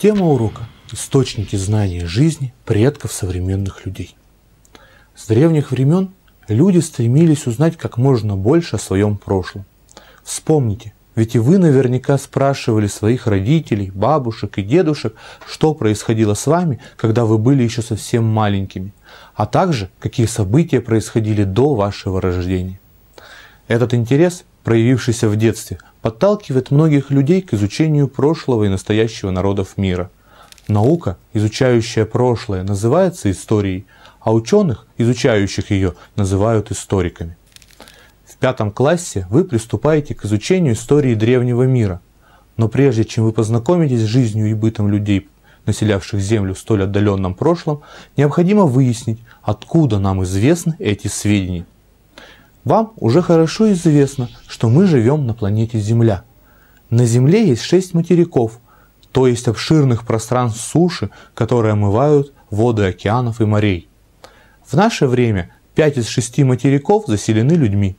Тема урока – источники знания жизни предков современных людей. С древних времен люди стремились узнать как можно больше о своем прошлом. Вспомните, ведь и вы наверняка спрашивали своих родителей, бабушек и дедушек, что происходило с вами, когда вы были еще совсем маленькими, а также какие события происходили до вашего рождения. Этот интерес, проявившийся в детстве, подталкивает многих людей к изучению прошлого и настоящего народов мира. Наука, изучающая прошлое, называется историей, а ученых, изучающих ее, называют историками. В пятом классе вы приступаете к изучению истории древнего мира. Но прежде чем вы познакомитесь с жизнью и бытом людей, населявших Землю в столь отдаленном прошлом, необходимо выяснить, откуда нам известны эти сведения. Вам уже хорошо известно, что мы живем на планете Земля. На Земле есть 6 материков, то есть обширных пространств суши, которые омывают воды океанов и морей. В наше время 5 из 6 материков заселены людьми.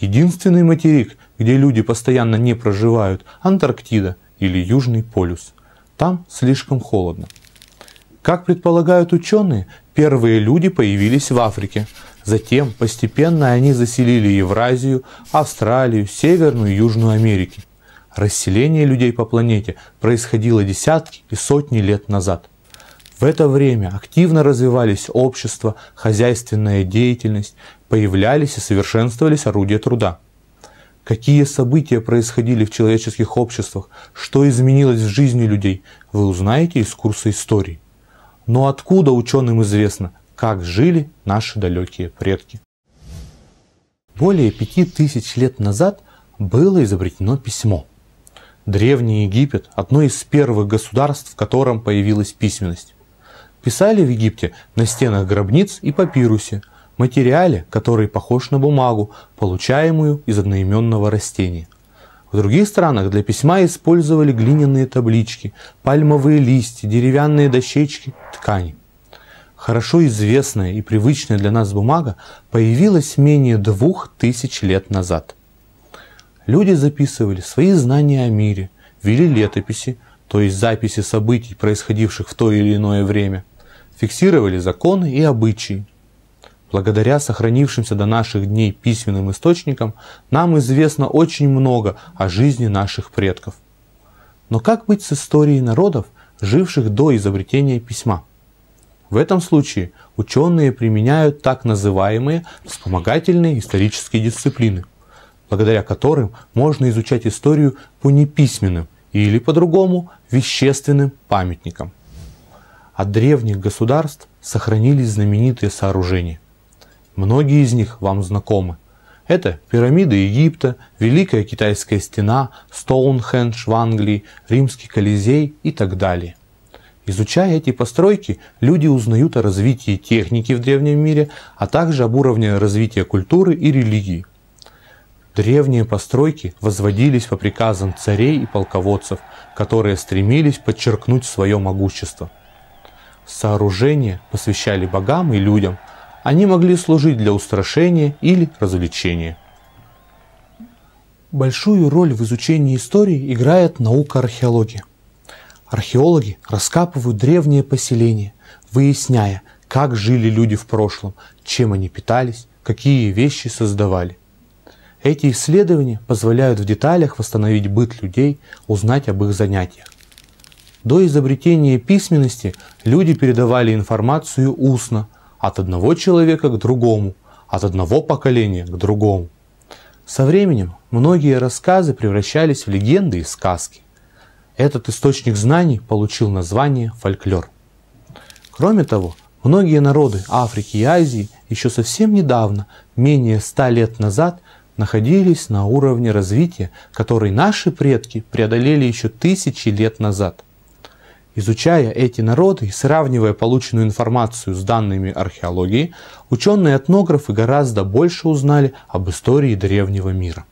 Единственный материк, где люди постоянно не проживают, Антарктида или Южный полюс. Там слишком холодно. Как предполагают ученые, первые люди появились в Африке. Затем постепенно они заселили Евразию, Австралию, Северную и Южную Америки. Расселение людей по планете происходило десятки и сотни лет назад. В это время активно развивались общества, хозяйственная деятельность, появлялись и совершенствовались орудия труда. Какие события происходили в человеческих обществах, что изменилось в жизни людей, вы узнаете из курса истории. Но откуда ученым известно, как жили наши далекие предки? Более 5000 лет назад было изобретено письмо. Древний Египет – одно из первых государств, в котором появилась письменность. Писали в Египте на стенах гробниц и папирусе, материале, который похож на бумагу, получаемую из одноименного растения. В других странах для письма использовали глиняные таблички, пальмовые листья, деревянные дощечки, ткани. Хорошо известная и привычная для нас бумага появилась менее 2000 лет назад. Люди записывали свои знания о мире, вели летописи, то есть записи событий, происходивших в то или иное время, фиксировали законы и обычаи. Благодаря сохранившимся до наших дней письменным источникам, нам известно очень много о жизни наших предков. Но как быть с историей народов, живших до изобретения письма? В этом случае ученые применяют так называемые вспомогательные исторические дисциплины, благодаря которым можно изучать историю по неписьменным или, по-другому, вещественным памятникам. От древних государств сохранились знаменитые сооружения. Многие из них вам знакомы. Это пирамиды Египта, Великая Китайская Стена, Стоунхендж в Англии, Римский Колизей и так далее. Изучая эти постройки, люди узнают о развитии техники в древнем мире, а также об уровне развития культуры и религии. Древние постройки возводились по приказам царей и полководцев, которые стремились подчеркнуть свое могущество. Сооружения посвящали богам и людям. Они могли служить для устрашения или развлечения. Большую роль в изучении истории играет наука археологии. Археологи раскапывают древние поселения, выясняя, как жили люди в прошлом, чем они питались, какие вещи создавали. Эти исследования позволяют в деталях восстановить быт людей, узнать об их занятиях. До изобретения письменности люди передавали информацию устно, от одного человека к другому, от одного поколения к другому. Со временем многие рассказы превращались в легенды и сказки. Этот источник знаний получил название фольклор. Кроме того, многие народы Африки и Азии еще совсем недавно, менее 100 лет назад, находились на уровне развития, который наши предки преодолели еще 1000 лет назад. Изучая эти народы и сравнивая полученную информацию с данными археологии, ученые-этнографы гораздо больше узнали об истории древнего мира.